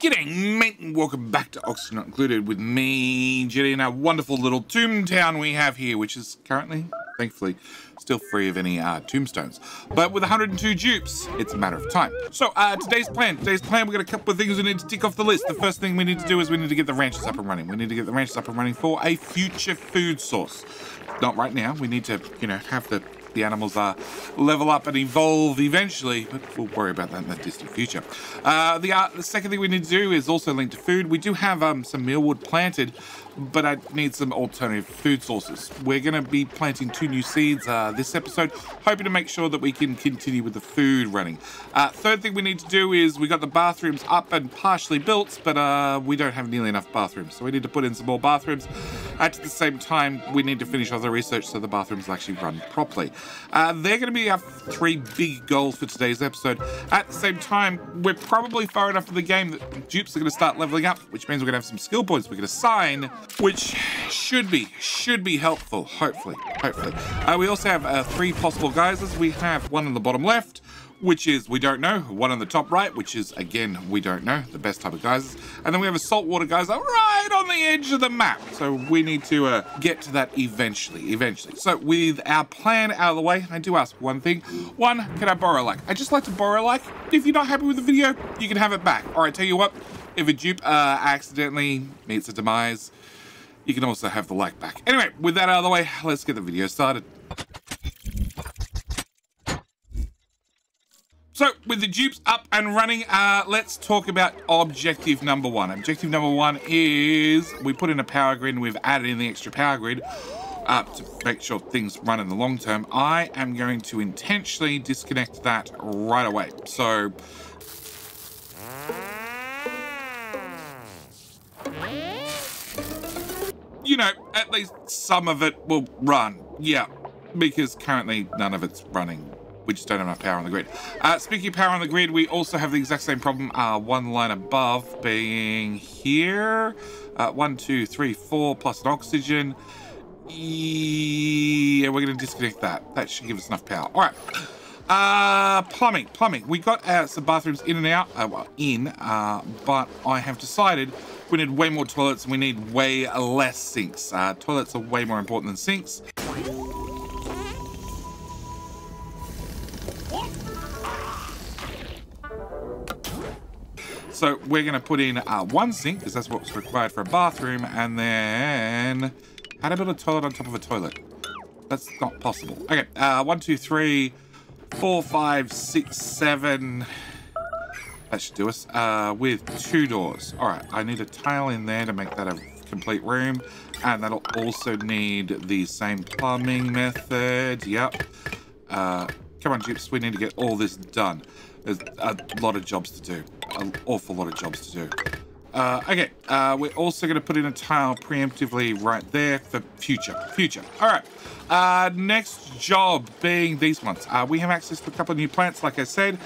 G'day, mate, and welcome back to Oxygen Not Included with me, Jenny, and our wonderful little tomb town we have here, which is currently, thankfully, still free of any tombstones. But with 102 dupes, it's a matter of time. So today's plan, we've got a couple of things we need to tick off the list. The first thing we need to do is we need to get the ranches up and running. We need to get the ranches up and running for a future food source. Not right now, we need to, you know, have the animals level up and evolve eventually, but we'll worry about that in the distant future. The second thing we need to do is also linked to food. We do have some mealwood planted, but I need some alternative food sources. We're going to be planting 2 new seeds this episode, hoping to make sure that we can continue with the food running. Third thing we need to do is we got the bathrooms up and partially built, but we don't have nearly enough bathrooms, so we need to put in some more bathrooms. At the same time, we need to finish all the research so the bathrooms will actually run properly. They're going to be our 3 big goals for today's episode. At the same time, we're probably far enough in the game that dupes are going to start leveling up, which means we're going to have some skill points we can assign, which should be helpful, hopefully. We also have 3 possible guises. We have one on the bottom left, which is we don't know, one on the top right, which is again we don't know, the best type of guises, and then we have a saltwater geyser right on the edge of the map. So we need to get to that eventually. So with our plan out of the way, I do ask one thing. One, can I borrow a like? I just like to borrow a like. If you're not happy with the video, you can have it back. All right, tell you what, if a dupe accidentally meets a demise, you can also have the like back. Anyway, with that out of the way, let's get the video started. So with the dupes up and running, let's talk about objective number 1. Objective number 1 is we put in a power grid and we've added in the extra power grid to make sure things run in the long term. I am going to intentionally disconnect that right away. So you know, at least some of it will run. Yeah, because currently none of it's running. We just don't have enough power on the grid. Speaking of power on the grid, we also have the exact same problem. One line above being here. 1, 2, 3, 4, plus an oxygen. Yeah, we're gonna disconnect that. That should give us enough power. All right. Plumbing. We got some bathrooms in and out, but I have decided we need way more toilets and we need way less sinks. Toilets are way more important than sinks. So we're going to put in 1 sink, because that's what's required for a bathroom, and then how to build a toilet on top of a toilet. That's not possible. Okay, 1, 2, 3, 4, 5, 6, 7. That should do us with 2 doors. All right, I need a tile in there to make that a complete room, and that'll also need the same plumbing method. Yep. Come on, Gyps, we need to get all this done. There's a lot of jobs to do. An awful lot of jobs to do. Okay, we're also going to put in a tile preemptively right there for future. All right, next job being these ones. We have access to a couple of new plants, like I said,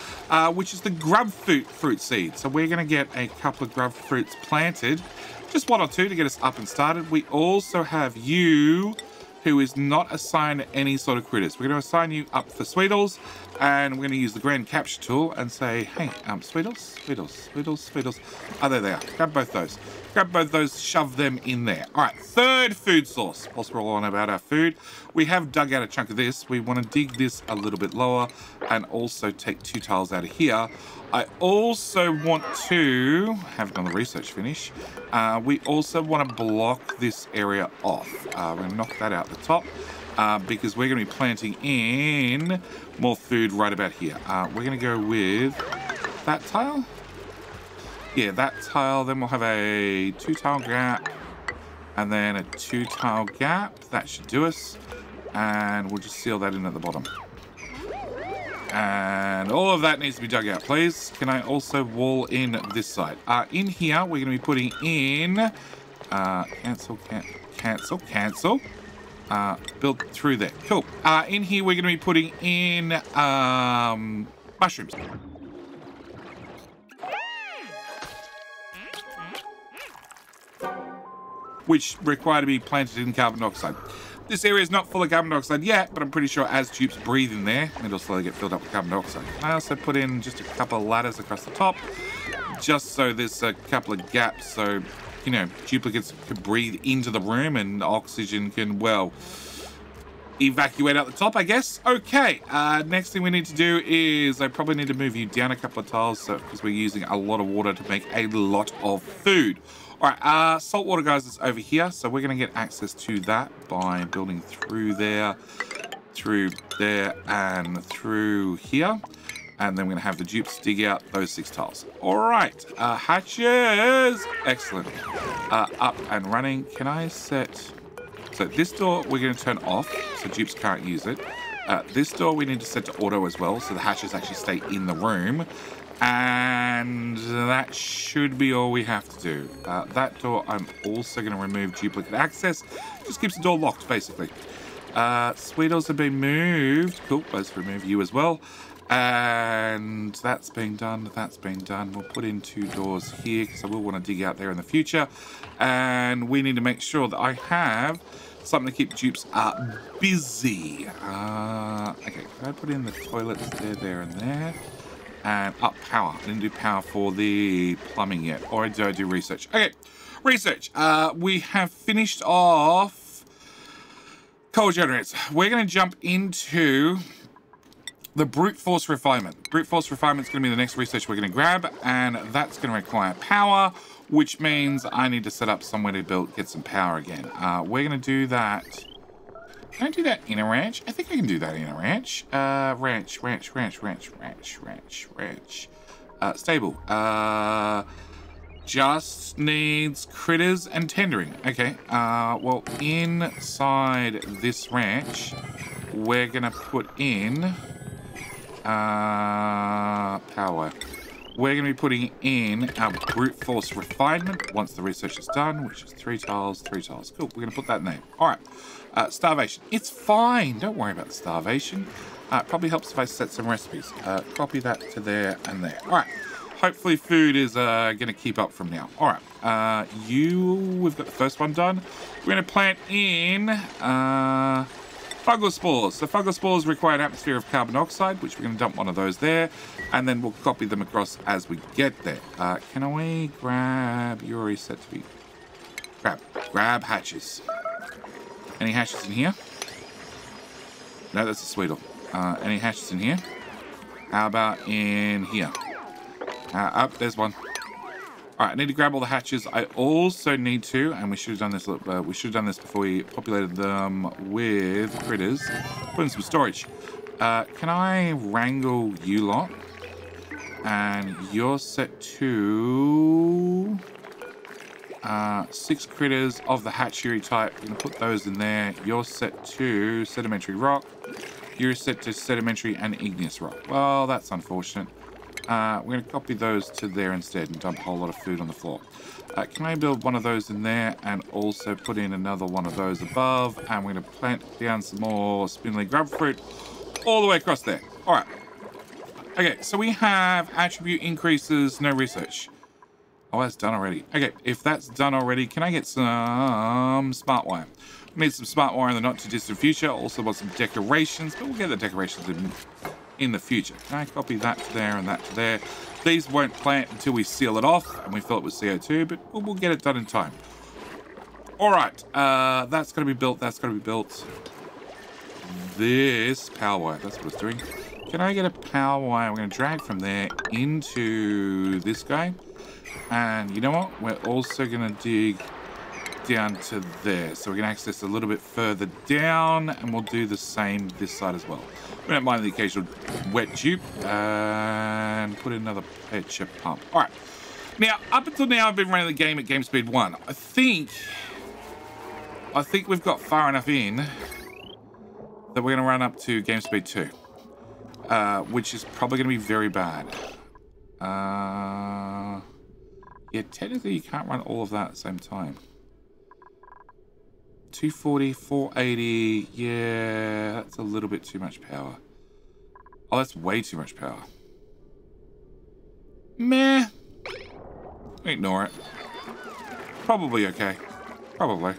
which is the grub fruit seed. So we're going to get a couple of grub fruits planted, just 1 or 2 to get us up and started. We also have you, who is not assigned any sort of critters. We're going to assign you up for Sweetles, and we're going to use the Grand Capture tool and say, hey, Sweetles. Oh, there they are. Grab both those, shove them in there. All right, 3rd food source. Whilst we're all on about our food, we have dug out a chunk of this. We want to dig this a little bit lower and also take 2 tiles out of here. I also want to have done the research finish. We also want to block this area off. We're going to knock that out the top because we're going to be planting in more food right about here. We're going to go with that tile. Yeah, that tile, then we'll have a 2 tile gap and then a 2 tile gap. That should do us. And we'll just seal that in at the bottom. And all of that needs to be dug out, please. Can I also wall in this side? In here, we're gonna be putting in, cancel. Build through there, cool. In here, we're gonna be putting in mushrooms. Which require to be planted in carbon dioxide. This area is not full of carbon dioxide yet, but I'm pretty sure as tubes breathe in there, it'll slowly get filled up with carbon dioxide. I also put in just a couple of ladders across the top, just so there's a couple of gaps so, you know, duplicates can breathe into the room and oxygen can, well, evacuate out the top, I guess. Okay, next thing we need to do is I probably need to move you down a couple of tiles because we're using a lot of water to make a lot of food. All right, salt water, guys, is over here. So we're going to get access to that by building through there, and through here. And then we're going to have the dupes dig out those 6 tiles. All right, hatches. Excellent. Up and running. Can I set... So this door we're going to turn off, so dupes can't use it. This door we need to set to auto as well, so the hatches actually stay in the room. And that should be all we have to do. That door I'm also going to remove duplicate access. Just keeps the door locked, basically. Sweetles have been moved. Cool, let's remove you as well. And that's been done, that's been done. We'll put in 2 doors here because I will want to dig out there in the future. And we need to make sure that I have something to keep dupes busy. Okay, can I put in the toilets there, and there? And up power. I didn't do power for the plumbing yet. Or did I do research? Okay, research. We have finished off coal generators. We're going to jump into the brute force refinement. Brute force refinement is going to be the next research we're going to grab, and that's going to require power, which means I need to set up somewhere to build, get some power again. We're going to do that. Can I do that in a ranch? I think I can do that in a ranch. Ranch. Stable. Just needs critters and tendering. Okay, well, inside this ranch, we're going to put in power. We're going to be putting in our brute force refinement once the research is done, which is 3 tiles, 3 tiles. Cool, we're going to put that name. All right, starvation. It's fine. Don't worry about the starvation. It probably helps if I set some recipes. Copy that to there and there. All right. Hopefully food is going to keep up from now. All right. We've got the first one done. We're going to plant in fungal spores. So fungal spores require an atmosphere of carbon dioxide, which we're going to dump one of those there. And then we'll copy them across as we get there. Can we grab... You're already set to be... Grab hatches. Any hatches in here? No, that's a sweetle. Any hatches in here? How about in here? There's one. All right, I need to grab all the hatches. I also need to, and we should have done this. We should have done this before we populated them with critters. Put in some storage. Can I wrangle you lot? And you're set to 6 critters of the hatchery type. We're gonna put those in there. You're set to sedimentary rock. You're set to sedimentary and igneous rock. Well, that's unfortunate. We're going to copy those to there instead and dump a whole lot of food on the floor. Can I build one of those in there and also put in another one of those above? And we're going to plant down some more spindly grub fruit all the way across there. All right. Okay, so we have attribute increases, no research. Oh, that's done already. Okay, if that's done already, can I get some smart wire? We need some smart wire in the not-too-distant future. Also want some decorations, but we'll get the decorations in the future. Can I copy that to there and that to there? These won't plant until we seal it off and we fill it with CO2, but we'll get it done in time. All right, that's going to be built. That's going to be built. This power wire, that's what it's doing. Can I get a power wire? We're going to drag from there into this guy. And you know what? We're also going to dig down to there. So we're going to access a little bit further down, and we'll do the same this side as well. We don't mind the occasional wet tube. And put in another pitcher pump. All right. Now, up until now, I've been running the game at game speed 1. I think we've got far enough in that we're going to run up to game speed 2, which is probably going to be very bad. Yeah, technically, you can't run all of that at the same time. 240, 480, yeah, that's a little bit too much power. Oh, that's way too much power. Meh. Ignore it. Probably okay. Probably.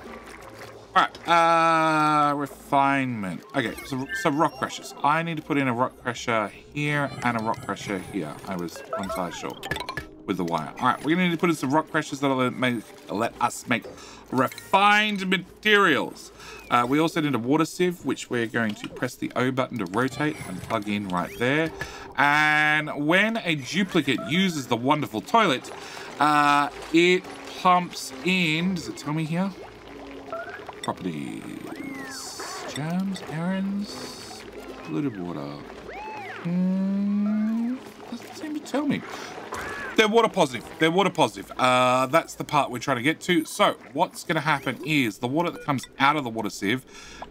All right, refinement. Okay, so rock crushers. I need to put in a rock crusher here and a rock crusher here. I was one tile short. with the wire. All right, we're gonna need to put in some rock crushes that'll let us make refined materials. We also need a water sieve, which we're going to press the O button to rotate and plug in right there. And when a duplicate uses the wonderful toilet, it pumps in, does it tell me here? Properties, germs, errands, polluted water. Doesn't seem to tell me. They're water positive. They're water positive. That's the part we're trying to get to. So what's going to happen is the water that comes out of the water sieve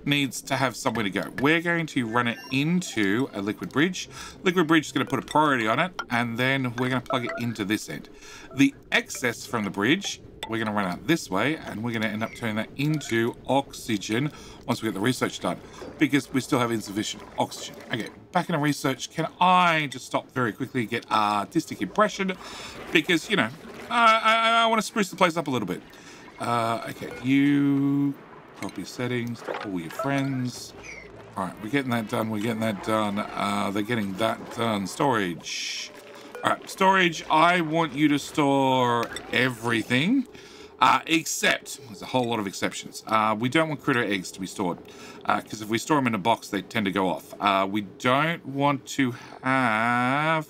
needs to have somewhere to go. We're going to run it into a liquid bridge. Liquid bridge is going to put a priority on it, and then we're going to plug it into this end. The excess from the bridge, we're going to run out this way, and we're going to end up turning that into oxygen once we get the research done, because we still have insufficient oxygen. Okay, back in the research, can I just stop very quickly, get artistic impression, because, you know, I want to spruce the place up a little bit. Okay, you copy settings to all your friends. All right, we're getting that done. We're getting that done. They're getting that done. Storage. All right, storage, I want you to store everything, except, there's a whole lot of exceptions. We don't want critter eggs to be stored, because if we store them in a box, they tend to go off. We don't want to have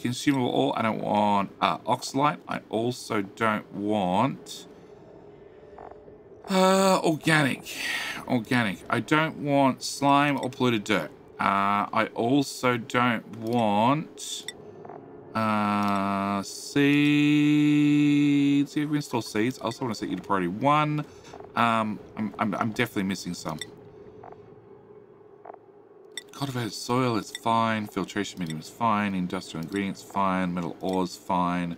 consumable oil. I don't want oxalite. I also don't want organic. I don't want slime or polluted dirt. I also don't want... seeds. See if we install seeds. I also want to set you to priority 1. I'm definitely missing some. Cultivated soil is fine. Filtration medium is fine. Industrial ingredients fine. Metal ores fine.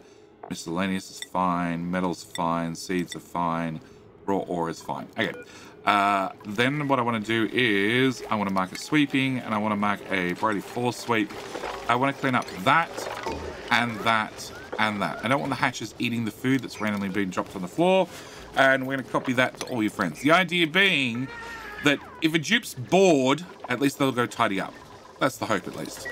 Miscellaneous is fine. Metals fine. Seeds are fine. Raw ore is fine. Okay. Then what I want to do is I want to mark a sweeping, and I want to mark a priority 4 sweep. I want to clean up that and that and that. I don't want the hatches eating the food that's randomly being dropped on the floor, and we're going to copy that to all your friends. The idea being that if a dupe's bored, at least they'll go tidy up. That's the hope, at least.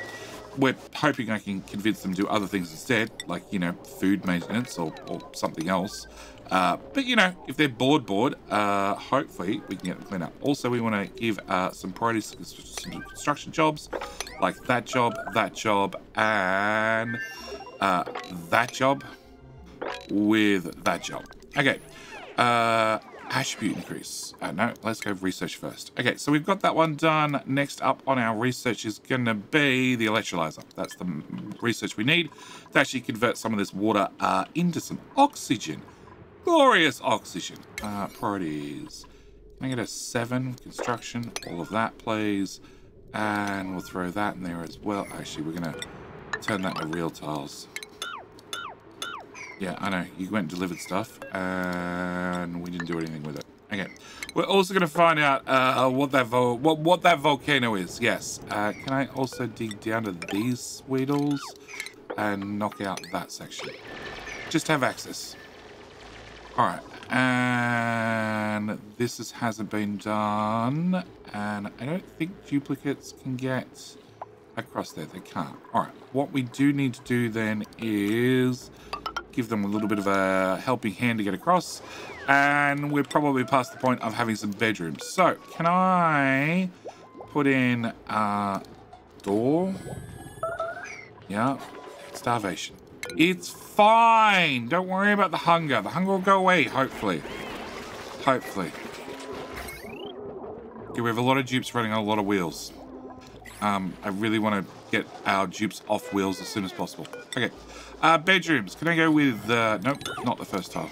We're hoping I can convince them to do other things instead, like, you know, food maintenance or something else. But, you know, if they're bored, hopefully we can get them clean up. Also, we want to give some priorities to some construction jobs, like that job, and that job with that job. Okay. Attribute increase. No, let's go research first. Okay, so we've got that one done. Next up on our research is going to be the electrolyzer. That's the research we need to actually convert some of this water into some oxygen. Glorious oxygen. Priorities. Can I get a 7? Construction. All of that, please. And we'll throw that in there as well. Actually, we're going to turn that to real tiles. Yeah, I know. You went and delivered stuff, and we didn't do anything with it. Okay. We're also going to find out what that volcano is. Yes. Can I also dig down to these Weedles and knock out that section? Just have access. All right. And this hasn't been done. And I don't think duplicates can get across there. They can't. All right. What we do need to do then is... give them a little bit of a helping hand to get across, and we're probably past the point of having some bedrooms. So can I put in a door? Yeah, starvation. It's fine. Don't worry about the hunger. The hunger will go away, hopefully. Hopefully. Okay, we have a lot of dupes running on a lot of wheels. I really want to get our dupes off wheels as soon as possible. Okay. Bedrooms. Can I go with... nope, not the first tile.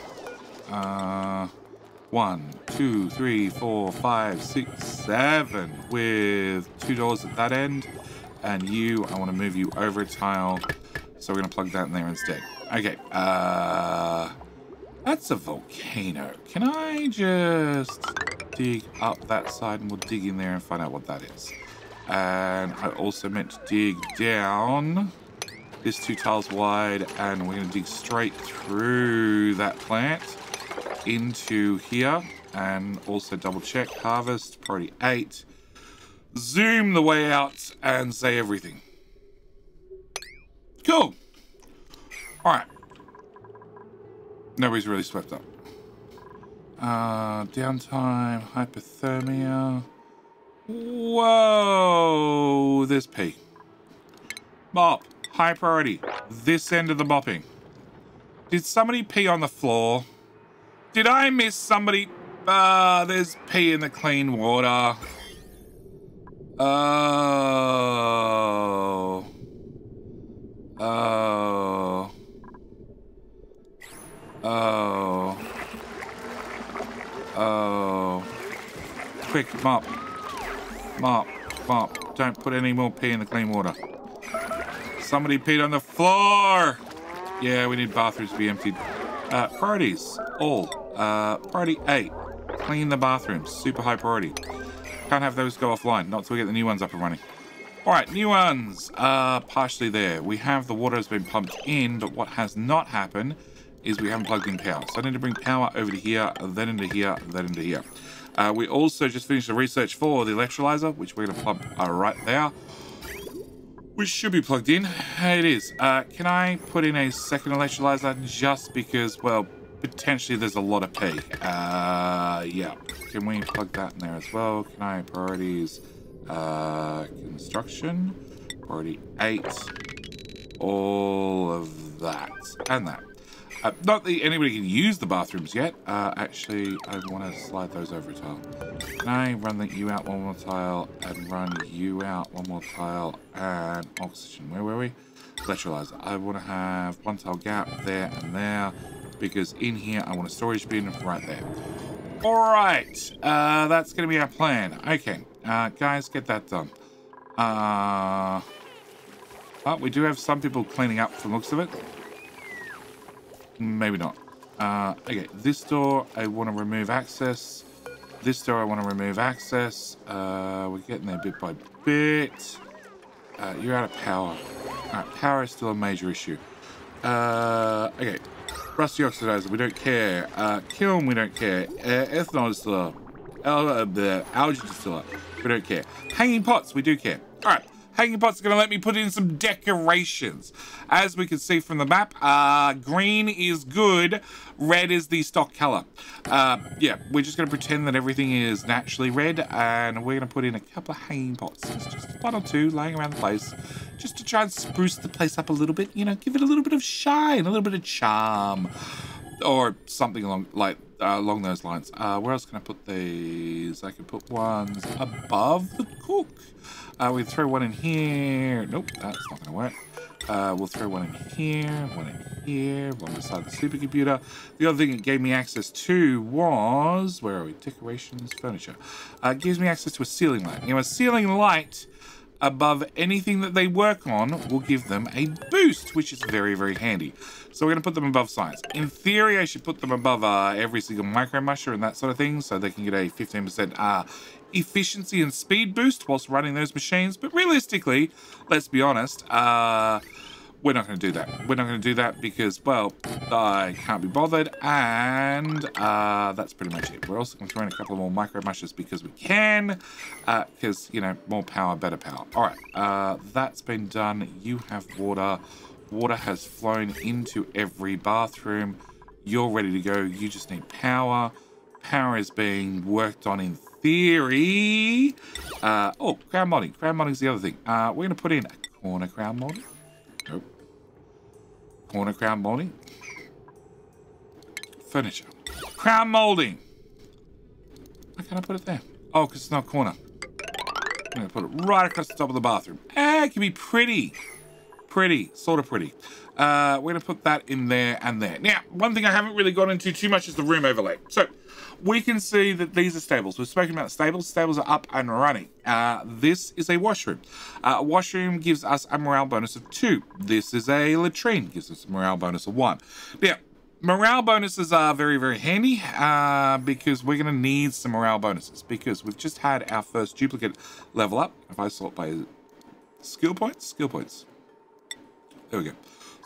1, 2, 3, 4, 5, 6, 7. With 2 doors at that end. And you, I want to move you over a tile. So we're going to plug that in there instead. Okay. That's a volcano. Can I just dig up that side, and we'll dig in there and find out what that is. And I also meant to dig down... this 2 tiles wide, and we're going to dig straight through that plant into here, and also double check harvest priority 8, zoom the way out, and say everything. Cool. All right, Nobody's really swept up. Downtime, hypothermia. Whoa, there's P. Mop, high priority. This end of the mopping. Did somebody pee on the floor? Did I miss somebody? There's pee in the clean water. Oh. Oh. Oh. Oh. Quick, mop. Mop. Mop. Don't put any more pee in the clean water. Somebody peed on the floor! Yeah, we need bathrooms to be emptied. Priorities. All. Priority 8. Clean the bathrooms. Super high priority. Can't have those go offline. Not till we get the new ones up and running. Alright, new ones are partially there. We have the water has been pumped in, but what has not happened is we haven't plugged in power. So I need to bring power over to here, then into here, then into here. We also just finished the research for the electrolyzer, which we're going to plug right there. Which should be plugged in. It is. Can I put in a second electrolyzer just because, well, potentially there's a lot of pee. Yeah. Can we plug that in there as well? Can I priorities? Construction. Priority 8. All of that. And that. Not that anybody can use the bathrooms yet. Actually, I want to slide those over a tile. Can I run you out one more tile and run you out one more tile and oxygen? Where were we? Electrolyzer. I want to have one tile gap there and there because in here I want a storage bin right there. All right. That's going to be our plan. Okay. Guys, get that done. But we do have some people cleaning up from the looks of it. Maybe not. Okay, this door, I want to remove access. This door, I want to remove access. We're getting there bit by bit. You're out of power. All right, power is still a major issue. Okay, rusty oxidizer, we don't care. Kiln, we don't care. Ethanol distiller. The algae distiller, we don't care. Hanging pots, we do care. All right. Hanging pots are going to let me put in some decorations. As we can see from the map, green is good. Red is the stock color. Yeah, we're just going to pretend that everything is naturally red. And we're going to put in a couple of hanging pots. It's just one or two laying around the place. Just to try and spruce the place up a little bit. You know, give it a little bit of shine, a little bit of charm. Or something along those lines. Where else can I put these? I can put ones above the cook. We throw one in here. Nope, that's not going to work. We'll throw one in here, one in here, one beside the supercomputer. The other thing it gave me access to was, where are we? Decorations, furniture. It gives me access to a ceiling light. Now, a ceiling light above anything that they work on will give them a boost, which is very, very handy. So we're going to put them above science. In theory, I should put them above every single micro musher and that sort of thing, so they can get a 15% efficiency and speed boost whilst running those machines. But realistically, let's be honest, we're not going to do that. We're not going to do that because, well, I can't be bothered. And that's pretty much it. We're also going to throw in a couple of more micro mushers because we can. Because, you know, more power, better power. All right. That's been done. You have water. Water has flown into every bathroom. You're ready to go. You just need power. Power is being worked on in theory. Oh, crown modding. Crown modding is the other thing. We're going to put in a corner crown modding. Nope. Corner crown molding. Furniture. Crown molding. Why can't I put it there? Oh, because it's not corner. I'm going to put it right across the top of the bathroom. Eh, it can be pretty. Pretty. Sort of pretty. We're going to put that in there and there. Now, one thing I haven't really got into too much is the room overlay. So, we can see that these are stables. We've spoken about stables. Stables are up and running. This is a washroom. A washroom gives us a morale bonus of 2. This is a latrine. Gives us a morale bonus of 1. Now, morale bonuses are very, very handy because we're going to need some morale bonuses because we've just had our first duplicate level up. If I sort by skill points, There we go.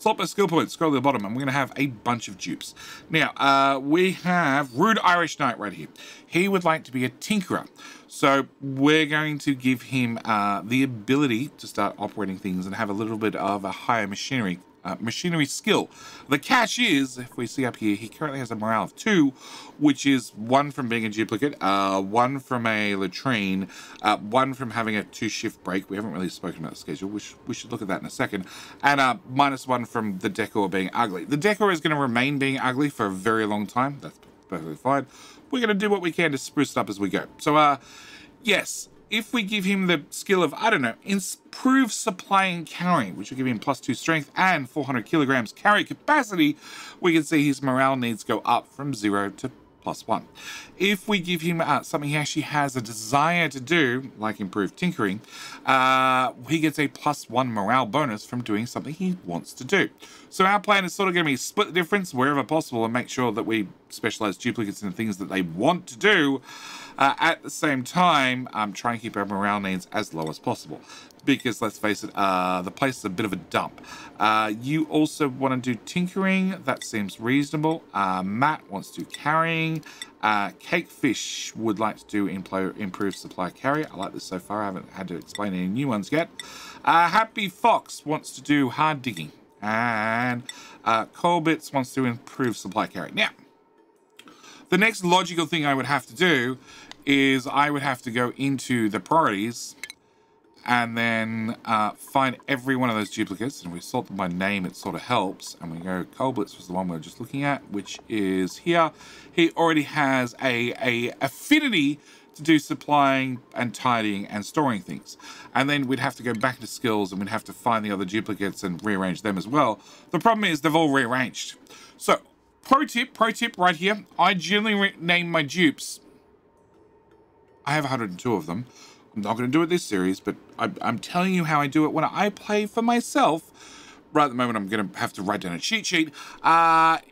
Slot by skill points, scroll to the bottom, and we're going to have a bunch of dupes. Now, we have Rude Irish Knight right here. He would like to be a tinkerer. So we're going to give him the ability to start operating things and have a little bit of a higher machinery machinery skill. The catch is, if we see up here, he currently has a morale of 2, which is 1 from being a duplicate, 1 from a latrine, 1 from having a 2-shift break. We haven't really spoken about the schedule. We should look at that in a second. And -1 from the decor being ugly. The decor is going to remain being ugly for a very long time. That's perfectly fine. We're going to do what we can to spruce it up as we go. So, yes. If we give him the skill of, I don't know, improve supply and carrying, which will give him +2 strength and 400 kilograms carry capacity, we can see his morale needs go up from 0 to +1. If we give him something he actually has a desire to do, like improve tinkering, he gets a +1 morale bonus from doing something he wants to do. So our plan is sort of going to be split the difference wherever possible and make sure that we specialize duplicates in things that they want to do. At the same time, try and keep our morale needs as low as possible. Because, let's face it, the place is a bit of a dump. You also want to do tinkering. That seems reasonable. Matt wants to do carrying. Cakefish would like to do improve supply carry. I like this so far. I haven't had to explain any new ones yet. Happy Fox wants to do hard digging. And Koblitz wants to improve supply carry. Now, the next logical thing I would have to do is I would have to go into the priorities and then find every one of those duplicates, and we sort them by name, it sort of helps. And we go, Koblitz was the one we were just looking at, which is here. He already has a affinity to do supplying and tidying and storing things. And then we'd have to go back to skills and we'd have to find the other duplicates and rearrange them as well. The problem is they've all rearranged. So pro tip right here, I generally rename my dupes. I have 102 of them. I'm not going to do it this series, but I'm telling you how I do it when I play for myself. Right at the moment, I'm going to have to write down a cheat sheet.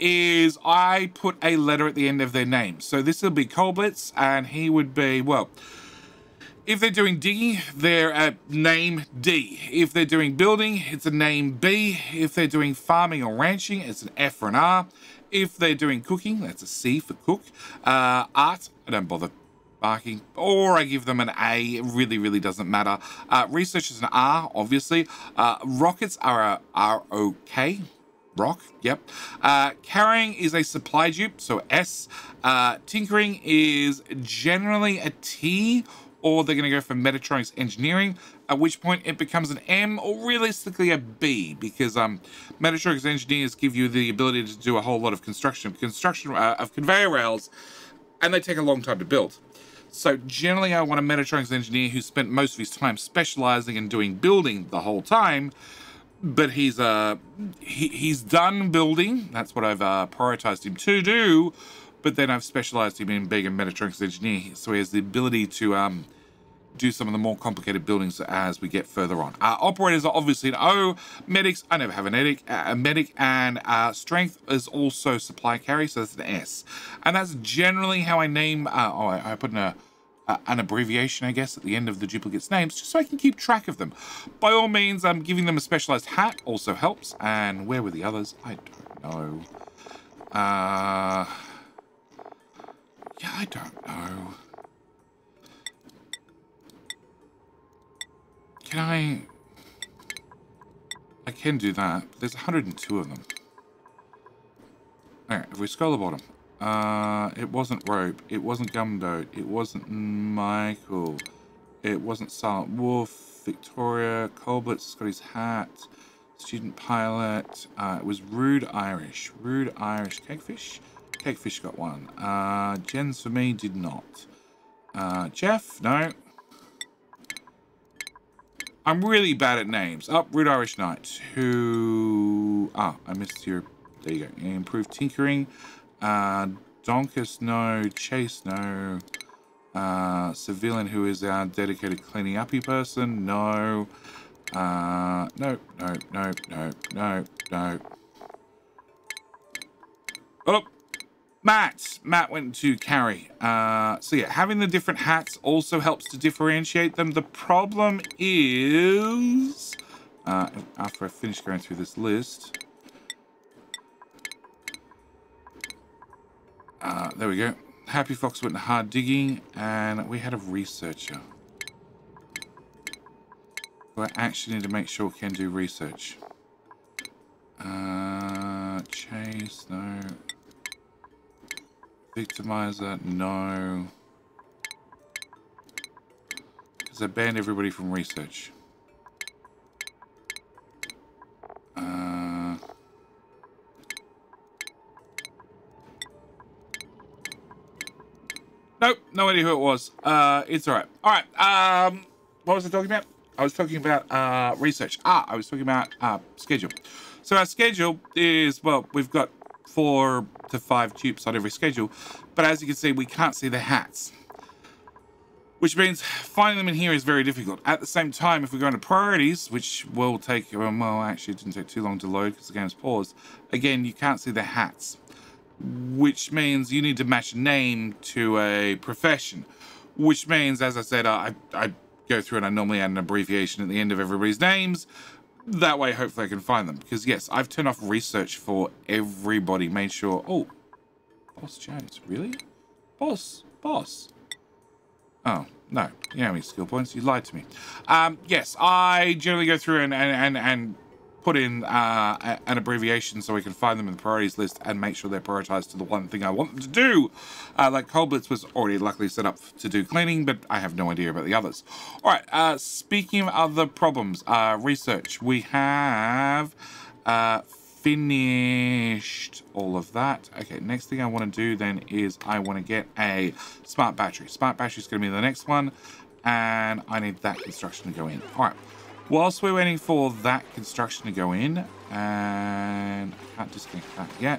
Is I put a letter at the end of their name. So this will be Koblitz, and he would be, well, if they're doing digging, they're a name D. If they're doing building, it's a name B. If they're doing farming or ranching, it's an F or an R. If they're doing cooking, that's a C for cook. Art, I don't bother marking, or I give them an A. It really doesn't matter. Research is an R, obviously. Rockets are a R-O-K, rock, yep. Carrying is a supply dupe, so S. Tinkering is generally a T, or they're going to go for Metatronics Engineering, at which point it becomes an M, or realistically a B, because Metatronics Engineers give you the ability to do a whole lot of construction of conveyor rails, and they take a long time to build. So generally I want a Metatronics Engineer who spent most of his time specializing and doing building the whole time, but he's done building. That's what I've prioritized him to do, but then I've specialized him in being a Metatronics Engineer, so he has the ability to do some of the more complicated buildings as we get further on. Operators are obviously an O. Medics, I never have a medic, and strength is also supply carry, so that's an S. And that's generally how I name, I put in an abbreviation, I guess, at the end of the duplicates' names, just so I can keep track of them. By all means, I'm giving them a specialized hat also helps. And where were the others? I don't know. Yeah, I don't know. I can do that. There's 102 of them. Alright, if we scroll the bottom. It wasn't Rope. It wasn't Gumboat. It wasn't Michael. It wasn't Silent Wolf. Victoria. Colbert's got his hat. Student Pilot. It was Rude Irish. Rude Irish. Cakefish? Cakefish got one. Jen's for me did not. Jeff? No. I'm really bad at names. Oh, Rude Irish Knight, who... Ah, I missed your... There you go. Improved tinkering. Donkus, no. Chase, no. Civilian, who is our dedicated cleaning uppy person, no. No. Oh! Matt went to carry. So yeah, having the different hats also helps to differentiate them. The problem is, after I finish going through this list, there we go. Happy Fox went to hard digging, and we had a researcher. So I actually need to make sure we can do research. Chase, no. Victimizer, no. Because I banned everybody from research. Nope, no idea who it was. It's alright. Alright, what was I talking about? I was talking about research. I was talking about schedule. So our schedule is, well, we've got 4 to 5 dupes on every schedule, but as you can see, we can't see the hats, which means finding them in here is very difficult. At the same time, if we go into priorities, which will take, well, actually it didn't take too long to load because the game's paused. Again, you can't see the hats, which means you need to match a name to a profession, which means, as I said, I go through and I normally add an abbreviation at the end of everybody's names. That way, hopefully I can find them. Because yes, I've turned off research for everybody. Made sure, oh, boss Jones, really? Boss. Oh, no, you know how many skill points, you lied to me. Yes, I generally go through and put in an abbreviation so we can find them in the priorities list and make sure they're prioritized to the one thing I want them to do. Like Koblitz was already luckily set up to do cleaning, but I have no idea about the others. All right, speaking of other problems, research. We have finished all of that. Okay, next thing I want to do then is I want to get a smart battery. Smart battery is going to be the next one, and I need that construction to go in. All right. Whilst we're waiting for that construction to go in, and I can't disconnect that yet.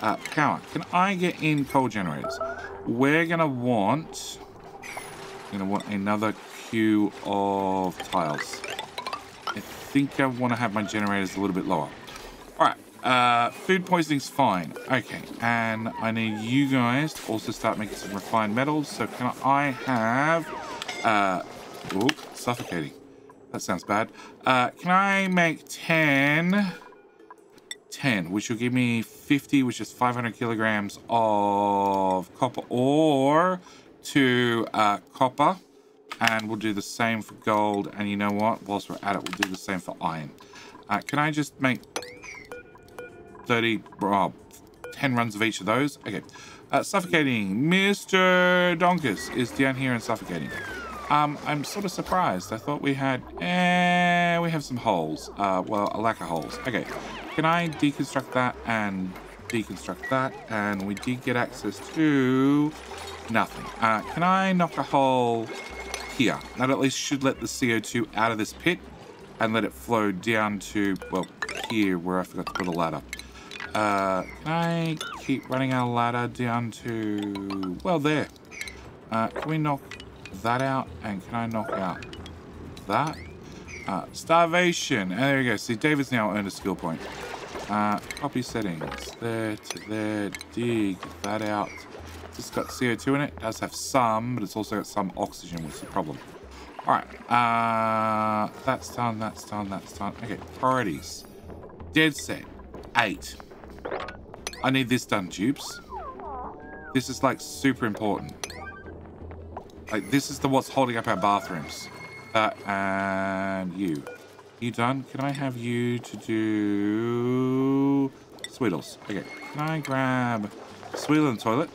Power. Can I get in coal generators? We're gonna want another queue of tiles. I think I wanna have my generators a little bit lower. Alright, food poisoning's fine. Okay, and I need you guys to also start making some refined metals. So can I have suffocating. That sounds bad. Can I make 10, which will give me 50, which is 500 kilograms of copper ore to copper. And we'll do the same for gold. And you know what? Whilst we're at it, we'll do the same for iron. Can I just make 10 runs of each of those? Okay. Suffocating. Mr. Donkus is down here in suffocating. I'm sort of surprised. I thought we had... we have some holes. Well, a lack of holes. Okay. Can I deconstruct that and deconstruct that? And we did get access to nothing. Can I knock a hole here? That at least should let the CO2 out of this pit and let it flow down to, well, here where I forgot to put a ladder. Can I keep running our ladder down to, well, there? Can we knock that out, and can I knock out that? Starvation, and there we go. See, David's now earned a skill point. Copy settings, there to there, dig that out. It's got CO2 in it, it does have some, but it's also got some oxygen, which is a problem. All right, that's done, that's done, that's done. Okay, priorities. Dead set, 8. I need this done, dupes. This is like super important. Like, this is the what's holding up our bathrooms. And you. You done? Can I have you to do... Sweetles. Okay. Can I grab Sweetle and Toilet?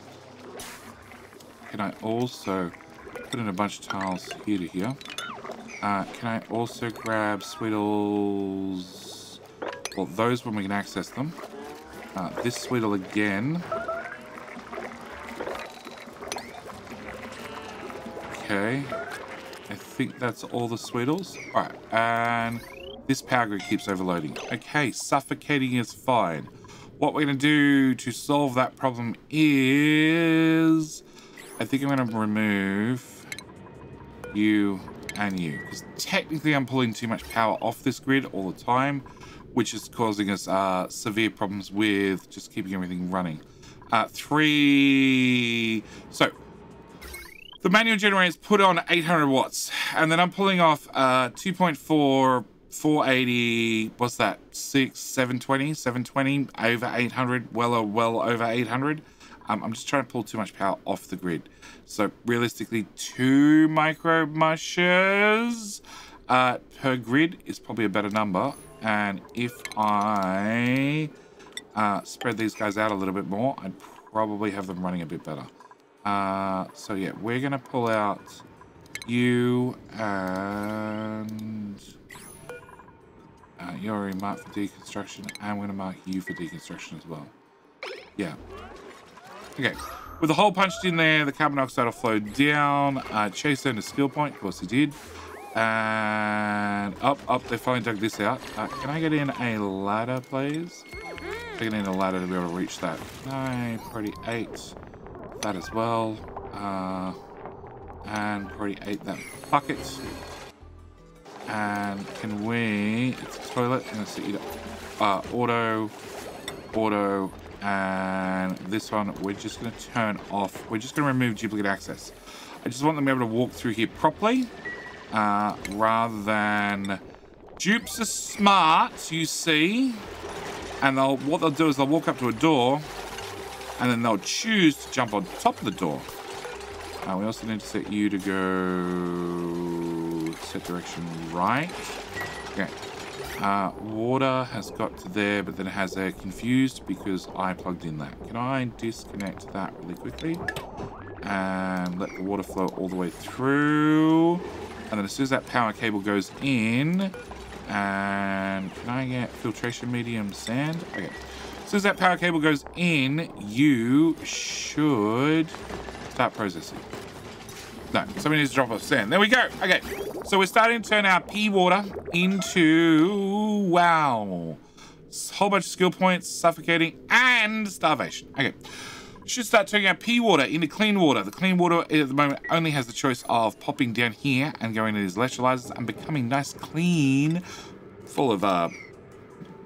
Can I also put in a bunch of tiles here to here? Can I also grab Sweetles? Well, those when we can access them. This Sweetle again. Okay, I think that's all the Sweetles. All right, and this power grid keeps overloading. Okay, suffocating is fine. What we're gonna do to solve that problem is, I think I'm gonna remove you and you, because technically I'm pulling too much power off this grid all the time, which is causing us severe problems with just keeping everything running. 3, so, the manual generator's put on 800 watts, and then I'm pulling off 2.4, 480, what's that, 6, 720, 720, over 800, well over 800. I'm just trying to pull too much power off the grid. So realistically, 2 micro mushers Per grid is probably a better number. And if I spread these guys out a little bit more, I'd probably have them running a bit better. So yeah, we're going to pull out you and you're already marked for deconstruction, and I'm going to mark you for deconstruction as well. Yeah. Okay. With the hole punched in there, the carbon dioxide will flow down. Chase earned a skill point. Of course he did. And up, up. They finally dug this out. Can I get in a ladder, please? I think I need a ladder to be able to reach that. No, probably 8. That as well. And probably 8 that bucket. And can we... It's a toilet. I'm going to set you to auto. And this one we're just going to turn off. We're just going to remove duplicate access. I just want them to be able to walk through here properly, rather than dupes are smart, you see, and they'll, what they'll do is they'll walk up to a door and then they'll choose to jump on top of the door. We also need to set you to go set direction right. Okay. Water has got to there, but then it has air confused because I plugged in that. Can I disconnect that really quickly? And let the water flow all the way through. And then as soon as that power cable goes in, and can I get filtration medium sand? Okay. As soon as that power cable goes in, you should start processing. No, somebody needs to drop off sand. There we go. Okay, so we're starting to turn our pea water into, wow, whole bunch of skill points, suffocating, and starvation. Okay, should start turning our pea water into clean water. The clean water at the moment only has the choice of popping down here and going to these electrolyzers and becoming nice, clean, full of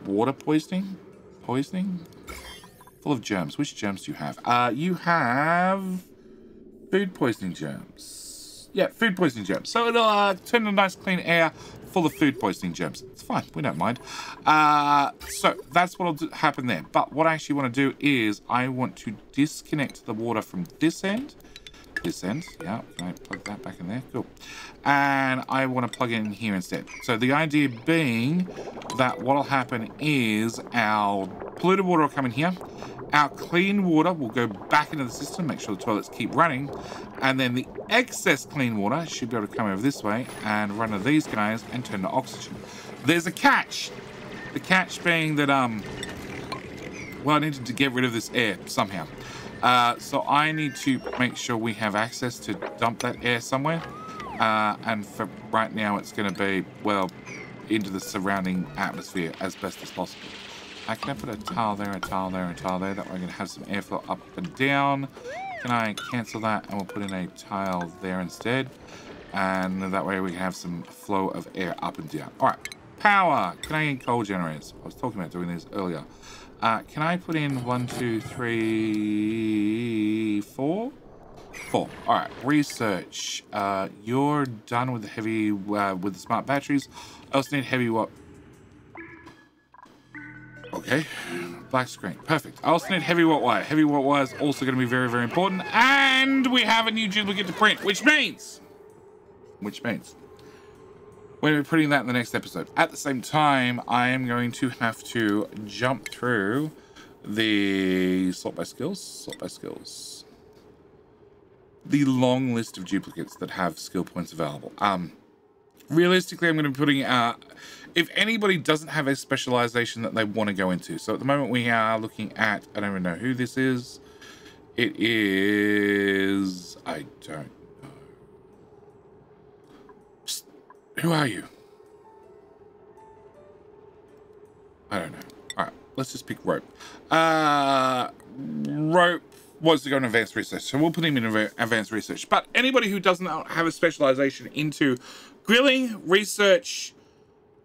water poisoning? Full of germs. Which germs do you have? You have... food poisoning germs. Yeah, food poisoning germs. So it'll turn into nice clean air full of food poisoning germs. It's fine. We don't mind. So that's what'll happen there. But what I actually want to do is I want to disconnect the water from this end. This end. Yeah, can I plug that back in there? Cool. And I want to plug it in here instead. So the idea being that what'll happen is our polluted water will come in here. Our clean water will go back into the system, make sure the toilets keep running, and then the excess clean water should be able to come over this way and run to these guys and turn to oxygen. There's a catch. The catch being that, well, I needed to get rid of this air somehow. So I need to make sure we have access to dump that air somewhere. And for right now, it's going to be, well, into the surrounding atmosphere as best as possible. Can I put a tile there, a tile there, a tile there? That way I'm going to have some airflow up and down. Can I cancel that? And we'll put in a tile there instead. And that way we can have some flow of air up and down. All right. Power. Can I get coal generators? I was talking about doing these earlier. Can I put in 1, 2, 3, 4? 4. All right. Research. You're done with the heavy, with the smart batteries. I also need heavy what? Okay, black screen, perfect. I also need heavy watt wire. Heavy watt wire is also going to be very, very important. And we have a new duplicate to print, which means we're going to be printing that in the next episode. At the same time, I am going to have to jump through the sort by skills. The long list of duplicates that have skill points available. Realistically, I'm going to be putting if anybody doesn't have a specialization that they want to go into. So at the moment we are looking at, I don't even know who this is. It is, I don't know. Psst, who are you? I don't know. All right, let's just pick Rope. Rope was to go in advanced research. So we'll put him in advanced research. But anybody who doesn't have a specialization into grilling, research,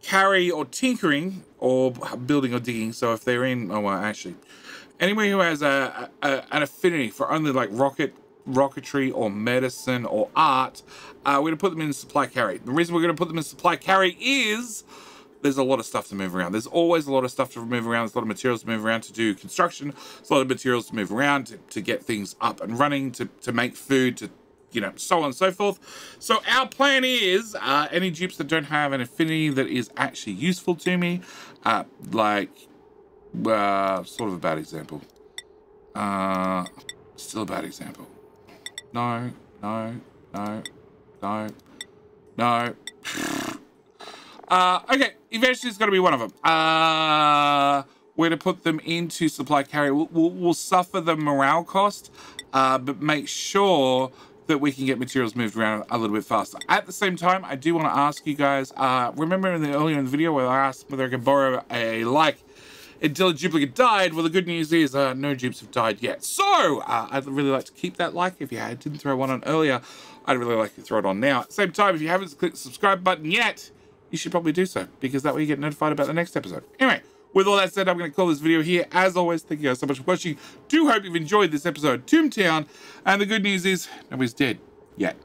carry, or tinkering, or building or digging. So if they're in, oh well, actually, anyone who has an affinity for only like rocketry, or medicine, or art, we're gonna put them in supply carry. The reason we're gonna put them in supply carry is there's a lot of stuff to move around. There's always a lot of stuff to move around. There's a lot of materials to move around to do construction. There's a lot of materials to move around to get things up and running, to make food, to you know, so on and so forth. So our plan is any dupes that don't have an affinity that is actually useful to me, sort of a bad example. Still a bad example. No, no, no, no, no. Okay, eventually it's gonna be one of them. We're to put them into supply carrier. We'll suffer the morale cost, but make sure that we can get materials moved around a little bit faster. At the same time, I do want to ask you guys, remember earlier in the video where I asked whether I could borrow a like until a duplicate died? Well, the good news is no dupes have died yet. So I'd really like to keep that like. If you didn't throw one on earlier, I'd really like you to throw it on now. At the same time, if you haven't clicked the subscribe button yet, you should probably do so, because that way you get notified about the next episode. Anyway, with all that said, I'm going to call this video here. As always, thank you guys so much for watching. Do hope you've enjoyed this episode of Toontown. And the good news is, nobody's dead yet.